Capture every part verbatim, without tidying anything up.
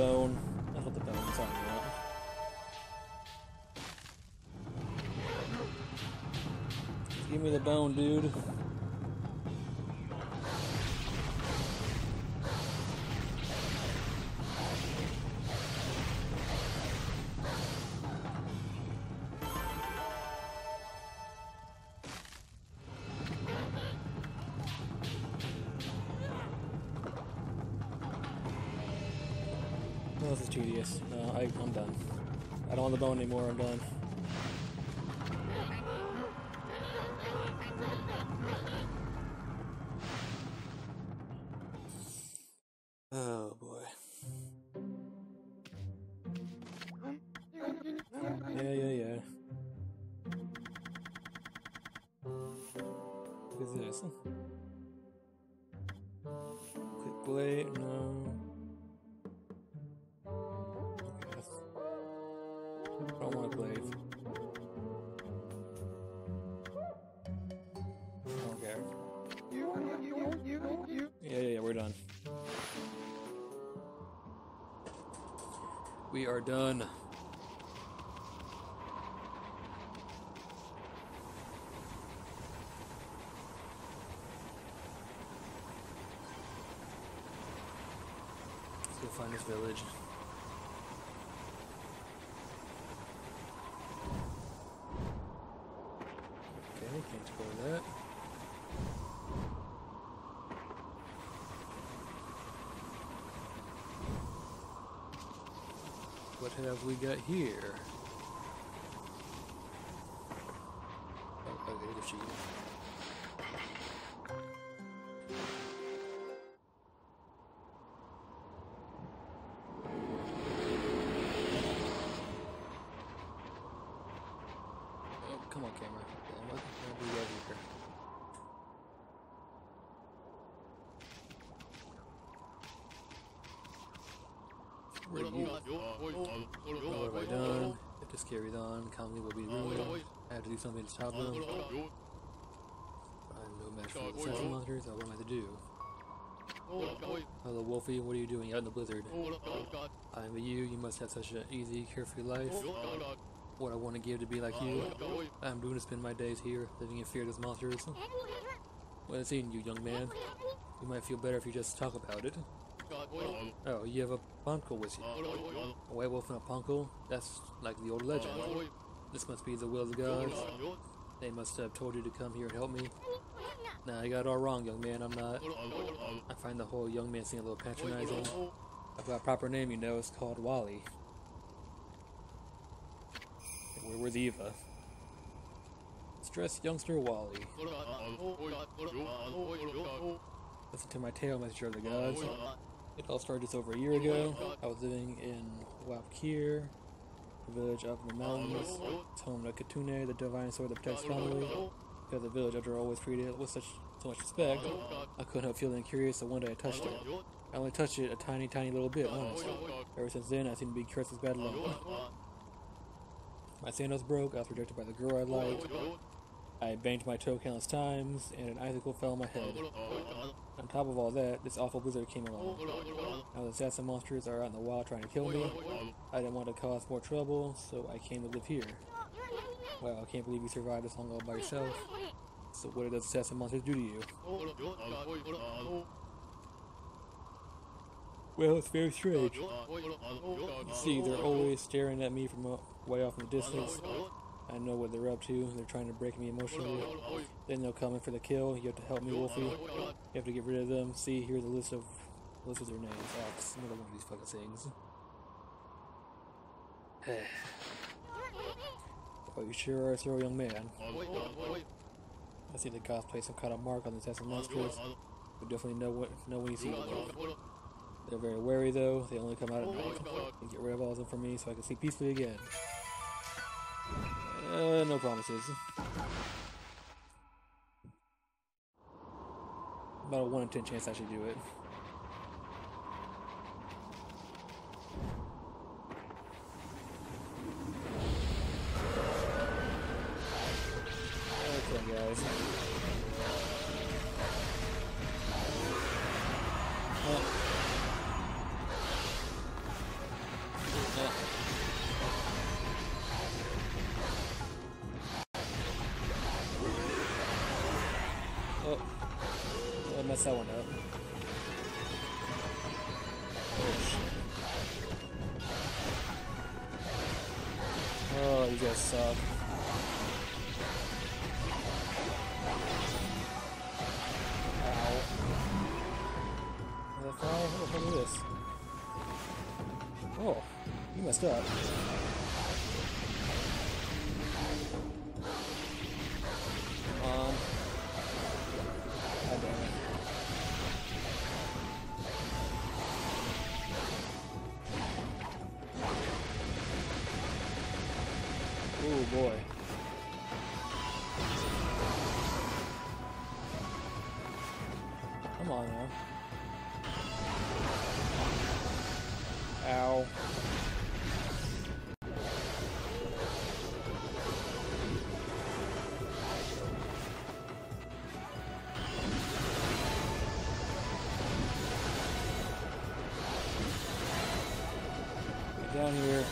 bone. I put the bones on that. Just give me the bone, dude. Bone anymore, I'm done. Oh boy. Yeah, yeah, yeah. What is this? Quick blade, no. We are done. Let's go find this village. Okay, can't explore that. What have we got here? Oh, okay, there's she. Oh, come on, camera. What have we got here? Where are you? What have I done? If this carried on, calmly will be ruined. I have to do something to stop them. I'm no match for the sensor monitors, so what am I to do? Hello Wolfie, what are you doing out in the blizzard? I envy you, you must have such an easy, carefree life. What I want to give to be like you. I'm doing to spend my days here, living in fear of those monsters. Well, it's eating you, young man. You might feel better if you just talk about it. Oh, you have a ponko with you. A werewolf and a ponko? That's like the old legend. This must be the will of the gods. They must have told you to come here and help me. Nah, you got it all wrong, young man. I'm not. I find the whole young man seem a little patronizing. I've got a proper name, you know. It's called Wally. And we're with Eva. Stressed youngster Wally. Listen to my tale, messenger of the gods. It all started just over a year ago. I was living in Wep'keer, a village up in the mountains. It's home to Katune, the divine sword that protects family. Because the village, after all, was treated with such so much respect, I couldn't help feeling curious, so one day I touched it. I only touched it a tiny, tiny little bit, honestly. Ever since then, I seem to be cursed as bad luck. My sandals broke, I was rejected by the girl I liked. I banged my toe countless times, and an icicle fell on my head. On top of all that, this awful blizzard came along. Now the assassin monsters are out in the wild trying to kill me. I didn't want to cause more trouble, so I came to live here. Wow, I can't believe you survived this long all by yourself. So what did those assassin monsters do to you? Well, it's very strange. You see, they're always staring at me from way off in the distance. I know what they're up to. They're trying to break me emotionally. Then they'll come in for the kill. You have to help me, Wolfie. You have to get rid of them. See, here's a list of list of their names. Oh, it's another one of these fucking things. Oh, you sure are a thorough young man. I see the gods place some kind of mark on the assassin monsters. You definitely know what know when you see them. They're very wary though. They only come out at night. They get rid of all of them for me so I can sleep peacefully again. Uh, no promises. About a one in ten chance I should do it. Okay, guys. Oh. mess that one up. Oh, you guys suck. Ow. What the fuck is this? Oh, you messed up. Um. God damn it. Oh boy. Come on now. Ow. Get down here.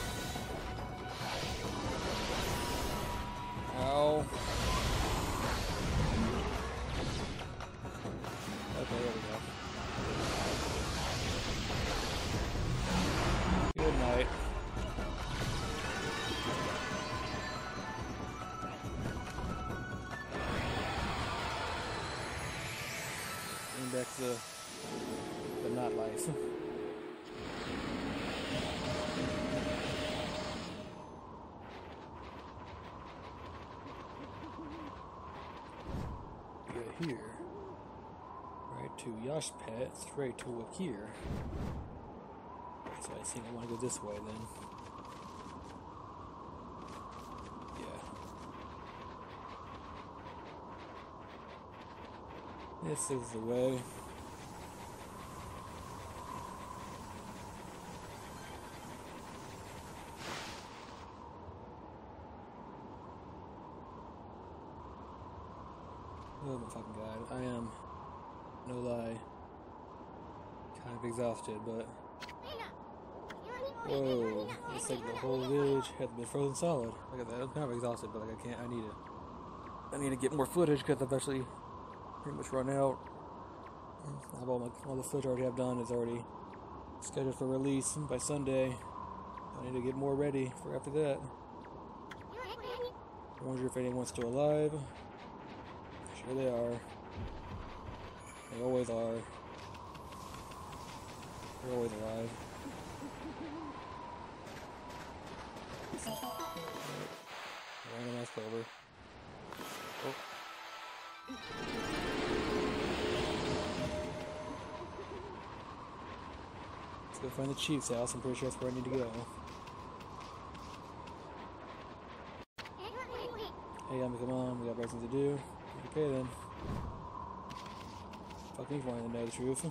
Back to the, the not life. Get here. Right to Yoshpet, straight to Vakir. So I think I want to go this way then. This is the way. Oh my fucking god, I am, no lie, kind of exhausted, but whoa, it's like the whole village has been frozen solid. Look at that, I'm kind of exhausted, but like I can't, I need to, I need to get more footage because I've actually pretty much run out. I have all, my, all the footage I already have done is already scheduled for release by Sunday. I need to get more ready for after that. I wonder if anyone's still alive. Sure they are. They always are. They're always alive. Randomized clover. Oh. Let's go find the chief's house. I'm pretty sure that's where I need to go. Hey, Yami, come on. We got better things to do. Okay, then. Fuck me for wanting to know the truth.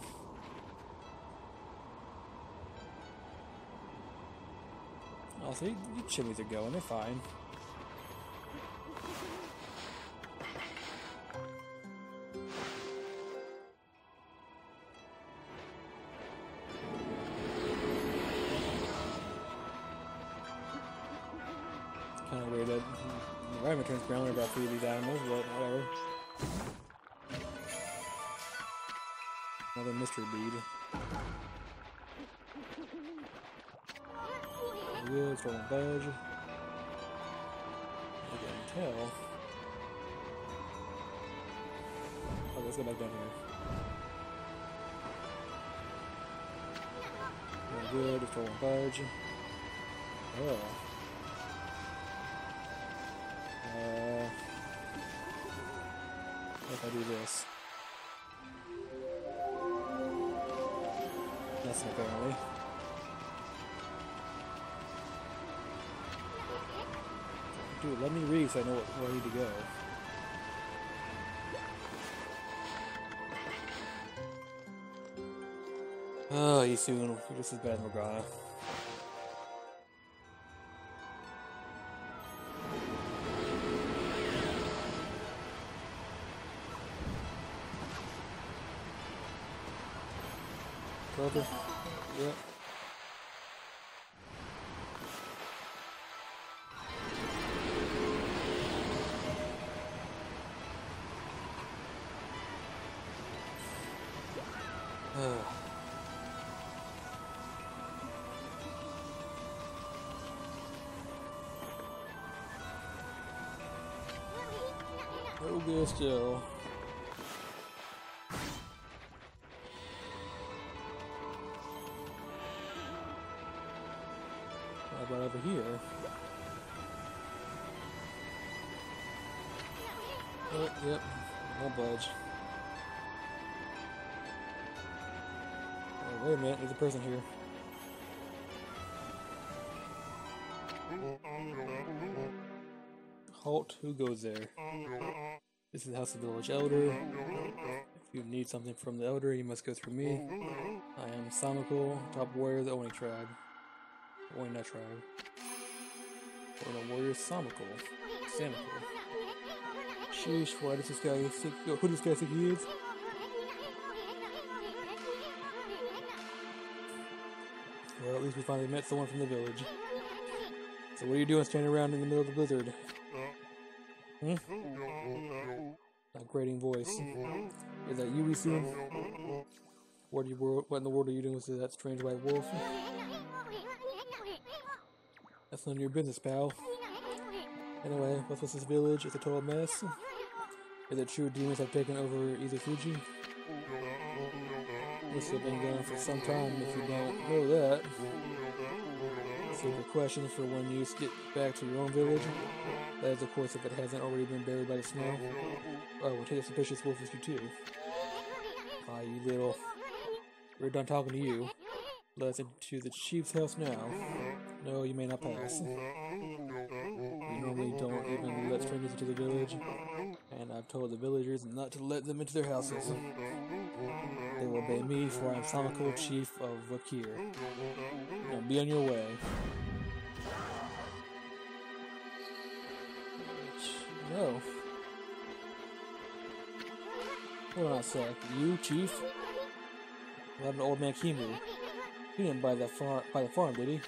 Oh, so you, you chimneys are going. They're fine. Kind of weird that the environment turns brown about three of these animals, but whatever. Another mystery bead. Woods from a budge. I can tell. Oh, let's go back down here. Good from a budge. Oh. Uh, if I do this, nothing apparently. Dude, let me read so I know where I need to go. Oh, you soon. You're just as bad as Morgana. Yep. pretty good still. How about over here? Oh, yep, no budge. Oh, wait a minute, there's a person here. Halt, who goes there? This is the house of the village elder. If you need something from the elder, you must go through me. I am Samakul, top warrior of the Oino tribe. Oino tribe. Oino warrior Samakul. Samakul. Sheesh, why does this guy think, oh, who does this guy think he is? Well, at least we finally met someone from the village. So what are you doing standing around in the middle of the blizzard? Hmm? That grating voice. Is that you we see? What, are you, what in the world are you doing with that strange white wolf? That's none of your business, pal. Anyway, what's with this village? It's a total mess. Is it true demons have taken over Ezofuji? This has been going for some time if you don't know that. So the question for when you get back to your own village, that is of course if it hasn't already been buried by the snow. Oh, we'll take a suspicious wolf with you too. Ah, you little... We're done talking to you. Let's into the chief's house now. No, you may not pass. We normally don't even let strangers into the village, and I've told the villagers not to let them into their houses. They will obey me, for I am Samakul, chief of Vakir. Now be on your way. No. Hold on a sec. You, chief? What happened to old man Kemu? He didn't buy that farm by the farm, did he?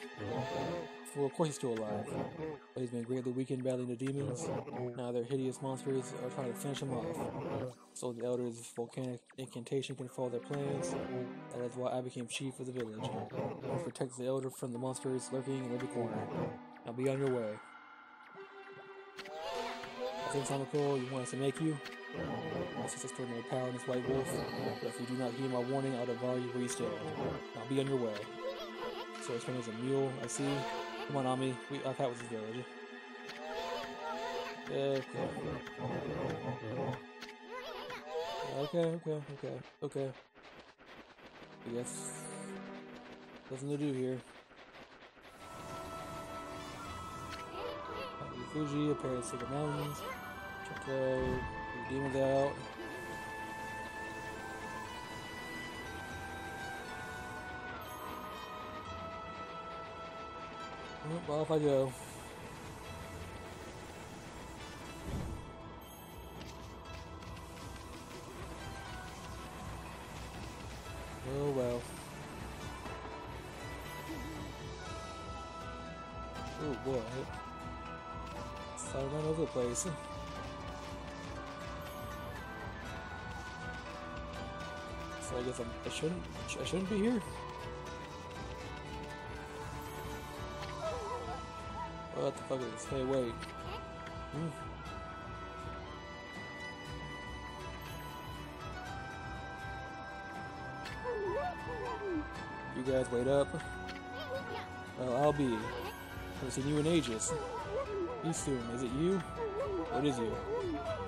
Well, of course he's still alive. But he's been greatly weakened battling the demons. Now their hideous monsters are trying to finish him off. So the elders' volcanic incantation can follow their plans. That is why I became chief of the village. I protect the elder from the monsters lurking in every corner. Now be on your way. I think Samakul, you want us to make you? My sister's extraordinary power in this white wolf. But if you do not heed my warning, I'll devour you where you stand. Now be on your way. So this one is a mule, I see. Come on, Ami. We, I thought it was the village. Okay. Okay, okay, okay, okay. I guess... nothing to do here. Fuji, a pair of secret mountains. Choco, demons out. Well, if I go. Oh well. Oh boy. It's all all over the place. So I guess I'm, I shouldn't. I shouldn't be here. What the fuck is this? Hey, wait. Mm. You guys, wait up. Well, I'll be. I haven't seen you in ages. You soon. Is it you? It is you.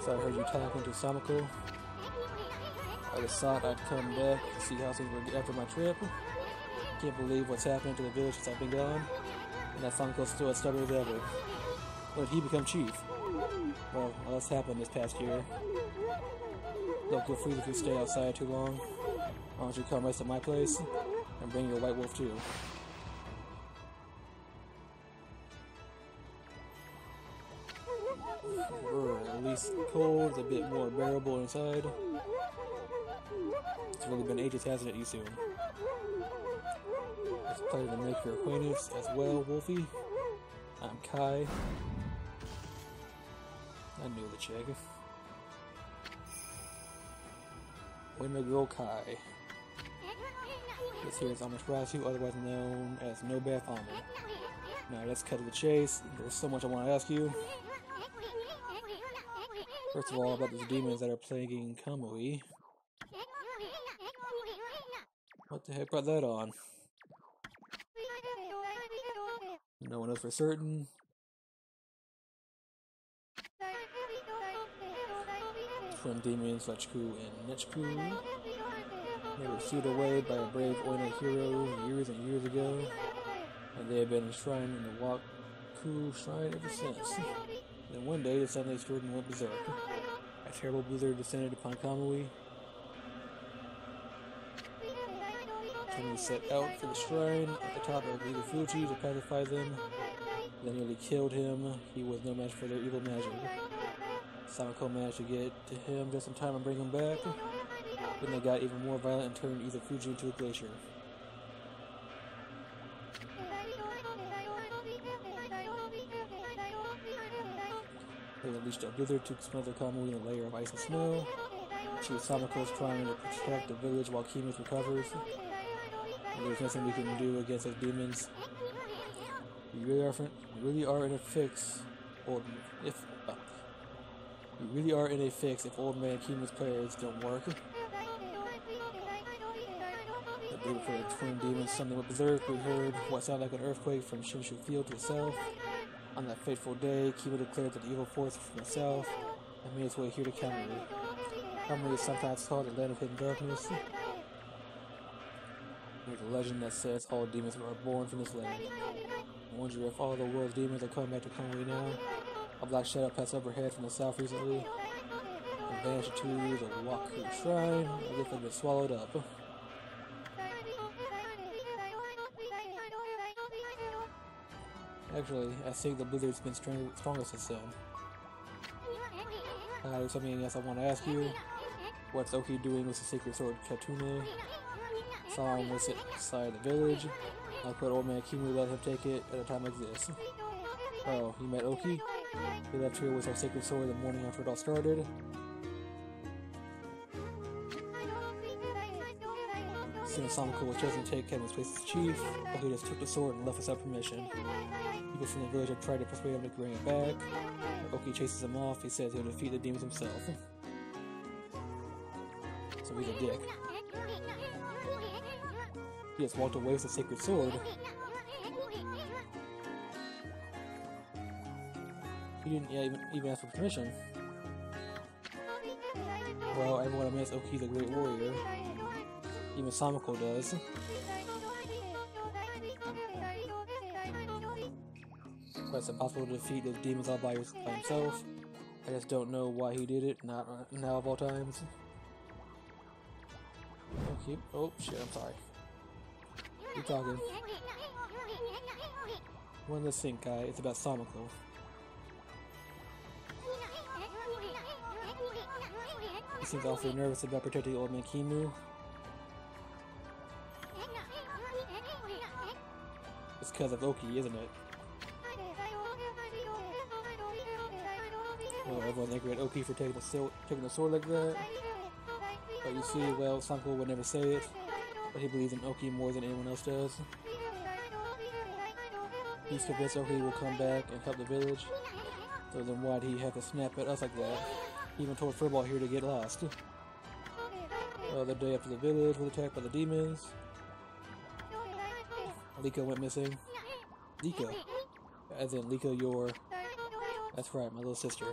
So I heard you talking to Samakul. I just thought I'd come back to see how things were after my trip. Can't believe what's happening to the village since I've been gone. And that Sonico's still as stubborn as ever. When did he become chief? Well, all this happened this past year. Look, we'll freeze if you stay outside too long. Why don't you come rest at my place? And bring your white wolf too. Or at least cold's a bit more bearable inside. It's really been ages, hasn't it, you soon? It's a pleasure to make your acquaintance as well, Wolfie. I'm Kai. I knew the chick. Women girl Kai. This here is Amaterasu, otherwise known as No Bath Army. Now let's cut to the chase. There's so much I want to ask you. First of all, about those demons that are plaguing Kamui. What the heck brought that on? No one knows for certain. Twin demons Lechku and Nechku. They were sealed away by a brave Oino hero years and years ago, and they have been enshrined in the Wawku Shrine ever since. Then one day, the sunless children went berserk. A terrible blizzard descended upon Kamui. Kemu set out for the shrine at the top of Ezofuji to pacify them. They nearly killed him. He was no match for their evil magic. Samakul managed to get to him just in time and bring him back. Then they got even more violent and turned Ezofuji into a glacier. They unleashed a blizzard to smother Kamui in a layer of ice and snow. She was Samakul's trying to protect the village while Kemus recovers. And there's nothing we can do against those demons. We really are, we really are in a fix. Old, if uh, we really are in a fix if old man Kemus' prayers don't work. The day before the twin demons suddenly went berserk, we heard what sounded like an earthquake from Shinshu Field to the south. On that fateful day, Kemu declared that the evil force was from himself and made its way here to Kamui. Kamui is sometimes called the land of hidden darkness. There's a legend that says all demons were born from this land. I wonder if all the world's demons are coming back to Kamui now. A black shadow passed overhead from the south recently and vanished to the Wawku Shrine, as if they've been swallowed up. Actually, I think the blizzard's been stronger since then. Uh, there's something else I want to ask you. What's Oki doing with the sacred sword Katune? Saw him with it inside the village. How could old man Kemu let him take it at a time like this? Oh, you met Oki? He left here with our sacred sword the morning after it all started. As soon as Samakul was chosen to take Kemu's place as chief, Oki just took the sword and left without permission. People from the village have tried to persuade him to bring it back. Oki chases him off. He says he'll defeat the demons himself. So he's a dick. He has walked away with the sacred sword. He didn't yeah, even, even ask for permission. Well, everyone admits Oki's a great warrior. Even Samakul does. But it's impossible to defeat those demons all by himself. I just don't know why he did it, not now of all times. Okay, oh shit, I'm sorry. Keep talking. One last thing, guy, it's about Samakul. He seems awfully nervous about protecting old man Kemu. It's because of Oki, isn't it? Well, everyone's angry at Oki for taking the, taking the sword like that. But you see, well, Samakul would never say it, but he believes in Oki more than anyone else does. He's convinced Oki will come back and help the village, so then why'd he have to snap at us like that? He even told Furball here to get lost. Well, the day after the village was attacked by the demons, Liko went missing. Liko? As in, Liko, your... That's right, my little sister.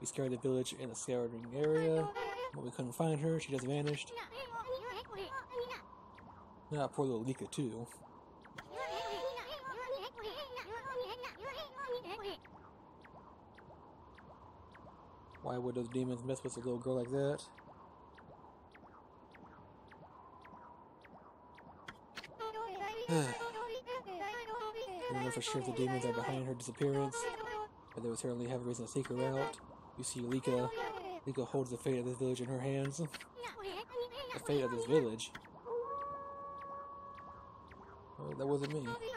We scoured the village in the scouring area, but we couldn't find her. She just vanished. Nah, poor little Liko too. Why would those demons mess with a little girl like that? I don't know for sure if the demons are behind her disappearance, but they would certainly have a reason to seek her out. You see, Liko, Liko holds the fate of this village in her hands. The fate of this village? Oh, that wasn't me.